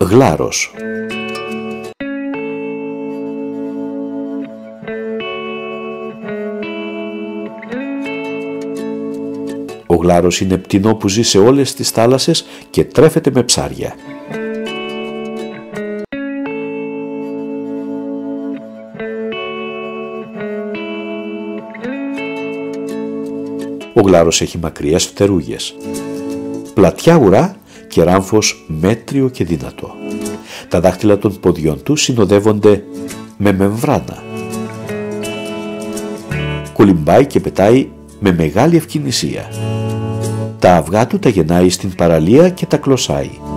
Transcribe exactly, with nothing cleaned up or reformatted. Γλάρος. Ο γλάρος είναι πτηνό που ζει σε όλες τις θάλασσες και τρέφεται με ψάρια. Ο γλάρος έχει μακριές φτερούγες, πλατιά ουρά και ράμφος μέτριο και δυνατό. Τα δάχτυλα των ποδιών του συνοδεύονται με μεμβράνα. Κολυμπάει και πετάει με μεγάλη ευκινησία. Τα αυγά του τα γεννάει στην παραλία και τα κλωσάει.